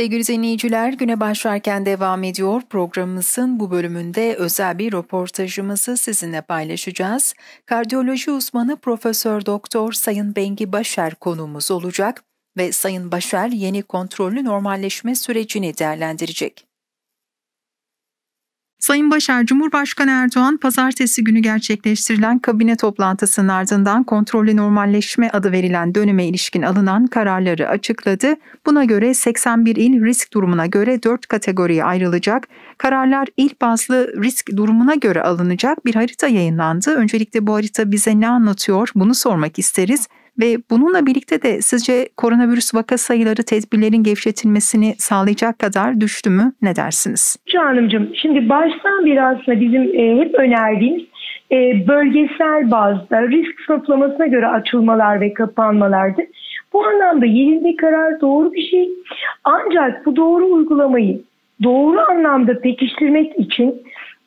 Sevgili dinleyiciler, güne başlarken devam ediyor. Programımızın bu bölümünde özel bir röportajımızı sizinle paylaşacağız. Kardiyoloji uzmanı Profesör Doktor Sayın Bengi Başer konuğumuz olacak ve Sayın Başer yeni kontrollü normalleşme sürecini değerlendirecek. Sayın Başer, Cumhurbaşkanı Erdoğan pazartesi günü gerçekleştirilen kabine toplantısının ardından kontrollü normalleşme adı verilen döneme ilişkin alınan kararları açıkladı. Buna göre 81 il risk durumuna göre 4 kategoriye ayrılacak. Kararlar il bazlı risk durumuna göre alınacak. Bir harita yayınlandı. Öncelikle bu harita bize ne anlatıyor? Bunu sormak isteriz. Ve bununla birlikte de sizce koronavirüs vaka sayıları tedbirlerin gevşetilmesini sağlayacak kadar düştü mü? Ne dersiniz? Canımcığım, şimdi baştan bir aslında bizim hep önerdiğimiz bölgesel bazda risk toplamasına göre açılmalar ve kapanmalardı. Bu anlamda yeni karar doğru bir şey. Ancak bu doğru uygulamayı doğru anlamda pekiştirmek için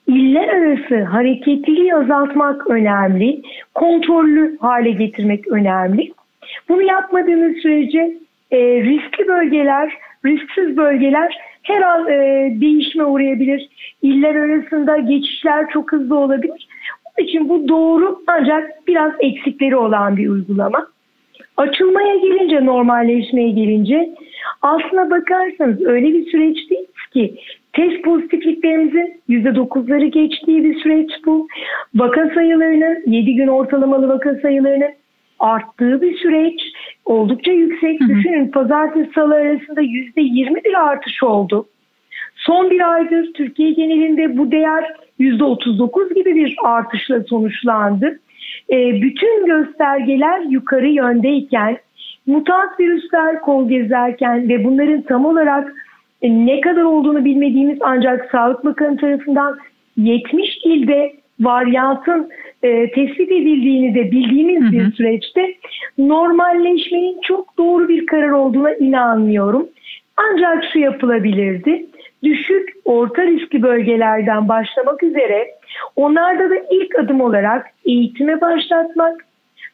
İller arası hareketliliği azaltmak önemli, kontrollü hale getirmek önemli. Bunu yapmadığınız sürece riskli bölgeler, risksiz bölgeler her an değişime uğrayabilir. İller arasında geçişler çok hızlı olabilir. Onun için bu doğru ancak biraz eksikleri olan bir uygulama. Açılmaya gelince, normalleşmeye gelince aslına bakarsanız öyle bir süreç değil ki test pozitifliklerimizin %9'ları geçtiği bir süreç bu. Vaka sayılarının, 7 gün ortalamalı vaka sayılarının arttığı bir süreç. Oldukça yüksek. Düşünün, pazartesi salı arasında %21 artış oldu. Son bir aydır Türkiye genelinde bu değer %39 gibi bir artışla sonuçlandı. Bütün göstergeler yukarı yöndeyken, mutant virüsler kol gezerken ve bunların tam olarak ne kadar olduğunu bilmediğimiz ancak Sağlık Bakanı tarafından 70 ilde varyantın tespit edildiğini de bildiğimiz bir süreçte normalleşmenin çok doğru bir karar olduğuna inanmıyorum. Ancak şu yapılabilirdi: düşük orta riskli bölgelerden başlamak üzere onlarda da ilk adım olarak eğitime başlatmak,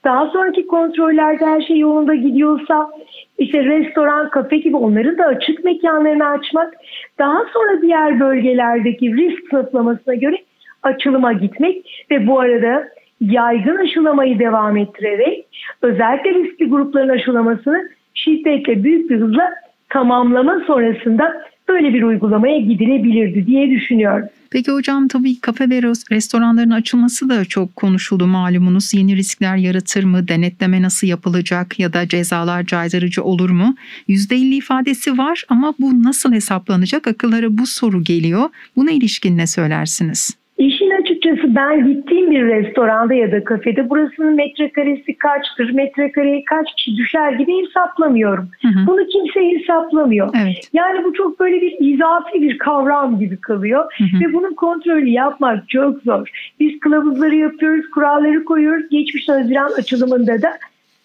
daha sonraki kontrollerde her şey yolunda gidiyorsa işte restoran, kafe gibi onların da açık mekanlarını açmak, daha sonra diğer bölgelerdeki risk sınıflamasına göre açılıma gitmek ve bu arada yaygın aşılamayı devam ettirerek özellikle riskli grupların aşılamasını şiddetle, büyük bir hızla tamamlama sonrasında böyle bir uygulamaya gidilebilirdi diye düşünüyorum. Peki hocam, tabii kafe ve restoranların açılması da çok konuşuldu malumunuz. Yeni riskler yaratır mı? Denetleme nasıl yapılacak ya da cezalar caydırıcı olur mu? %50 ifadesi var ama bu nasıl hesaplanacak? Akıllara bu soru geliyor. Buna ilişkin ne söylersiniz? İşin açıkçası ben gittiğim bir restoranda ya da kafede burasının metrekaresi kaçtır, metrekareye kaç kişi düşer gibi hesaplamıyorum. Bunu kimse hesaplamıyor. Evet. Yani bu çok böyle bir izafi bir kavram gibi kalıyor. Ve bunun kontrolü yapmak çok zor. Biz kılavuzları yapıyoruz, kuralları koyuyoruz. Geçmiş Haziran açılımında da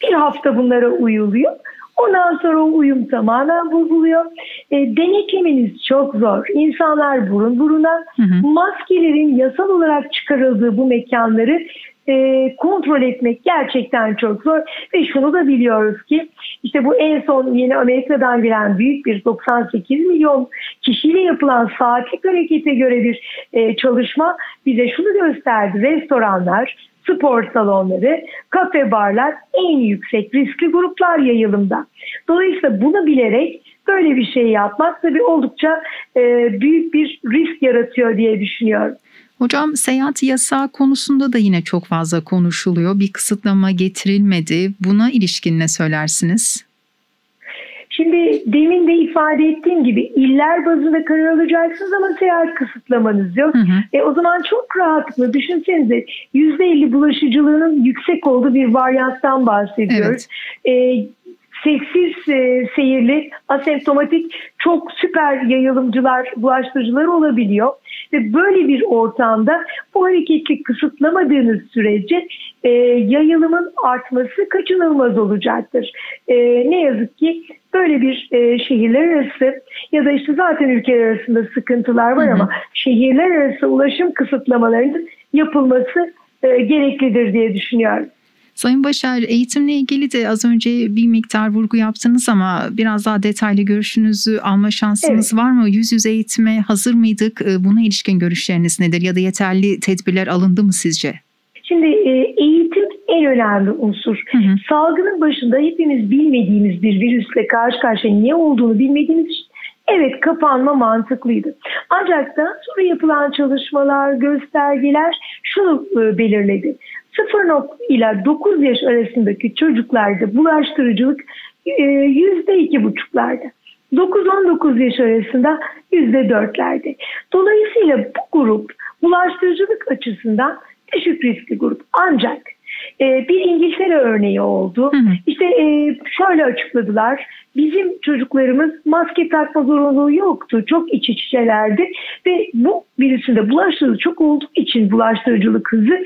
bir hafta bunlara uyuluyor. Ondan sonra o uyum tamamen bozuluyor. Denetlemeniz çok zor. İnsanlar burun buruna, maskelerin yasal olarak çıkarıldığı bu mekanları kontrol etmek gerçekten çok zor. Ve şunu da biliyoruz ki işte bu en son yeni Amerika'dan gelen büyük bir 98 milyon kişiyle yapılan saatlik harekete göre bir çalışma bize şunu gösterdi: restoranlar, spor salonları, kafe barlar en yüksek riskli gruplar yayılımda. Dolayısıyla bunu bilerek böyle bir şey yapmak tabii oldukça büyük bir risk yaratıyor diye düşünüyorum. Hocam, seyahat yasağı konusunda da yine çok fazla konuşuluyor. Bir kısıtlama getirilmedi. Buna ilişkin ne söylersiniz? Şimdi demin de ifade ettiğim gibi iller bazında karar alacaksınız ama seyahat kısıtlamanız yok. O zaman çok rahatlıkla düşünsenize, %50 bulaşıcılığının yüksek olduğu bir varyanttan bahsediyoruz. Evet. Sessiz, seyirli, asemptomatik çok süper yayılımcılar, bulaştırıcılar olabiliyor. Ve böyle bir ortamda bu hareketi kısıtlamadığınız sürece yayılımın artması kaçınılmaz olacaktır. Ne yazık ki böyle bir şehirler arası ya da işte zaten ülkeler arasında sıkıntılar var ama şehirler arası ulaşım kısıtlamalarının yapılması gereklidir diye düşünüyorum. Sayın Başer, eğitimle ilgili de az önce bir miktar vurgu yaptınız ama biraz daha detaylı görüşünüzü alma şansınız var mı? Yüz yüze eğitime hazır mıydık? Buna ilişkin görüşleriniz nedir? Ya da yeterli tedbirler alındı mı sizce? Şimdi eğitim en önemli unsur. Salgının başında hepimiz bilmediğimiz bir virüsle karşı karşıya ne olduğunu bilmediğimiz için evet, kapanma mantıklıydı. Ancak daha sonra yapılan çalışmalar, göstergeler şunu belirledi. 0 ile 9 yaş arasındaki çocuklarda bulaştırıcılık %2,5'larda. 9-19 yaş arasında %4'lerde. Dolayısıyla bu grup bulaştırıcılık açısından düşük riskli grup. Ancak bir İngiltere örneği oldu. İşte şöyle açıkladılar. Bizim çocuklarımız maske takma zorunluluğu yoktu. Çok iç içelerdi ve bu virüsünde bulaştırıcılık çok olduğu için bulaştırıcılık hızı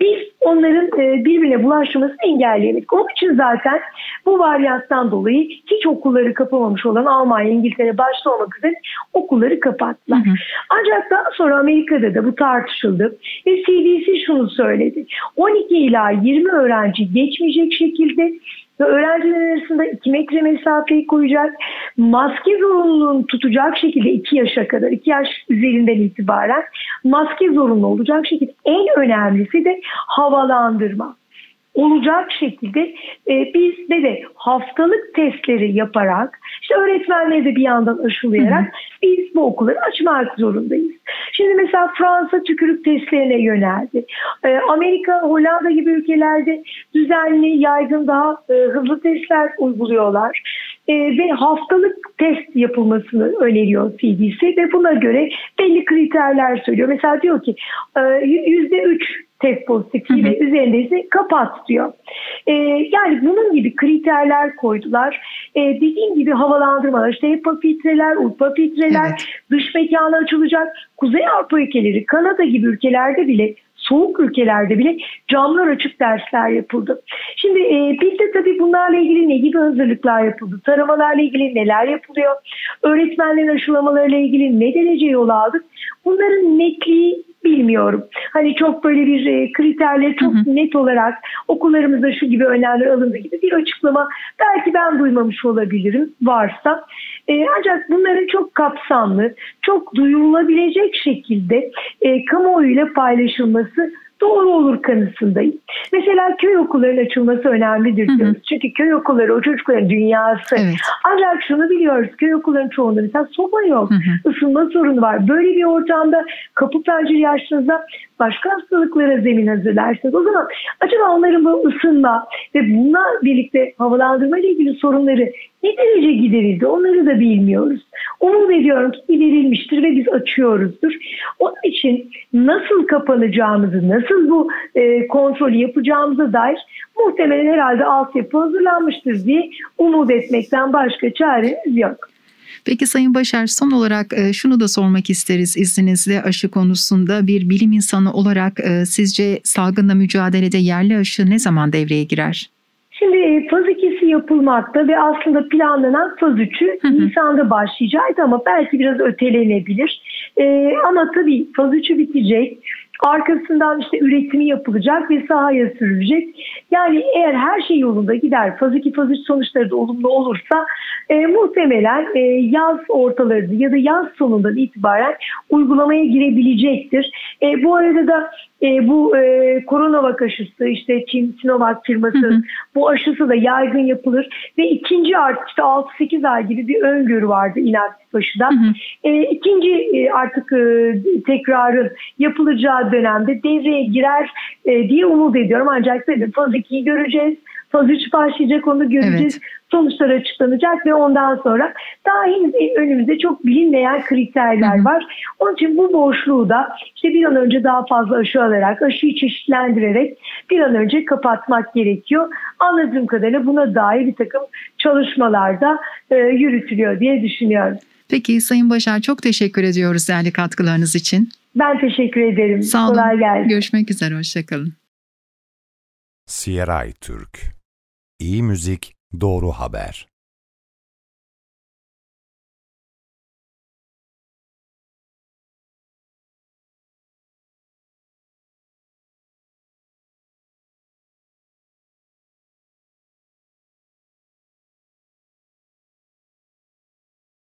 biz onların birbirine bulaşmasını engelleyemedik. Onun için zaten bu varyanttan dolayı hiç okulları kapamamış olan Almanya, İngiltere başta olmak üzere okulları kapattılar. Ancak daha sonra Amerika'da da bu tartışıldı ve CDC şunu söyledi. 12 ila 20 öğrenci geçmeyecek şekilde ve öğrenciler arasında 2 metre mesafeyi koyacak, maske zorunluluğunu tutacak şekilde 2 yaşa kadar, 2 yaş üzerinden itibaren maske zorunlu olacak şekilde, en önemlisi de havalandırma olacak şekilde bizde de haftalık testleri yaparak, işte öğretmenleri de bir yandan aşılayarak biz bu okulları açmak zorundayız. Şimdi mesela Fransa tükürük testlerine yöneldi. Amerika, Hollanda gibi ülkelerde düzenli, yaygın, daha hızlı testler uyguluyorlar. Ve haftalık test yapılmasını öneriyor CDC ve buna göre belli kriterler söylüyor. Mesela diyor ki %3 test pozitifliği ve üzerindeyse kapat diyor. Yani bunun gibi kriterler koydular. Dediğim gibi havalandırmalar, işte HEPA filtreler, UPA filtreler, dış mekanlar açılacak. Kuzey Avrupa ülkeleri, Kanada gibi ülkelerde bile, soğuk ülkelerde bile camlar açık dersler yapıldı. Şimdi bir de tabii bunlarla ilgili ne gibi hazırlıklar yapıldı? Taramalarla ilgili neler yapılıyor? Öğretmenlerin aşılamalarıyla ilgili ne derece yol aldık? Bunların netliği bilmiyorum. Hani çok böyle bir kriterleri çok net olarak okullarımızda şu gibi önlemler alındı gibi bir açıklama belki ben duymamış olabilirim varsa. Ancak bunların çok kapsamlı, çok duyurulabilecek şekilde kamuoyuyla paylaşılması doğru olur kanısındayım. Mesela köy okullarının açılması önemlidir diyoruz. Çünkü köy okulları o çocukların dünyası. Ancak şunu biliyoruz, köy okullarının çoğunda mesela soba yok, ısınma sorunu var. Böyle bir ortamda kapı pencere yaşlarınızda başka hastalıklara zemin hazırlarsınız. O zaman acaba onların bu ısınma ve bununla birlikte havalandırma ile ilgili sorunları ne derece giderildi onları da bilmiyoruz. Umut ediyorum ki giderilmiştir ve biz açıyoruzdur. Onun için nasıl kapanacağımızı, nasıl bu kontrolü yapacağımıza dair muhtemelen herhalde altyapı hazırlanmıştır diye umut etmekten başka çaremiz yok. Peki Sayın Başer, son olarak şunu da sormak isteriz izninizle aşı konusunda. Bir bilim insanı olarak sizce salgınla mücadelede yerli aşı ne zaman devreye girer? Şimdi faz 2'si yapılmakta ve aslında planlanan faz 3'ü Nisan'da başlayacaktı ama belki biraz ötelenebilir. Ama tabii faz 3'ü bitecek. Arkasından işte üretimi yapılacak ve sahaya sürülecek. Yani eğer her şey yolunda gider, faz 2, faz 3 sonuçları da olumlu olursa muhtemelen yaz ortalarında ya da yaz sonundan itibaren uygulamaya girebilecektir. Bu arada da bu CoronaVac aşısı, işte Çin Sinovac firması bu aşısı da yaygın yapılır ve ikinci artık işte 6-8 ay gibi bir öngörü vardı inaktif aşıda. İkinci artık tekrarın yapılacağı dönemde devreye girer diye umut ediyorum. Ancak tabii faz 2'yi göreceğiz. Faz 3 başlayacak, onu göreceğiz. Sonuçlar açıklanacak ve ondan sonra daha henüz önümüzde çok bilinmeyen kriterler var. Onun için bu boşluğu da işte bir an önce daha fazla aşı alarak, aşıyı çeşitlendirerek bir an önce kapatmak gerekiyor. Anladığım kadarıyla buna dair bir takım çalışmalar da yürütülüyor diye düşünüyorum. Peki Sayın Başer, çok teşekkür ediyoruz değerli katkılarınız için. Ben teşekkür ederim. Sağ olun. Kolay gelsin. Görüşmek üzere. Hoşçakalın. Sieray Türk. İyi müzik, doğru haber.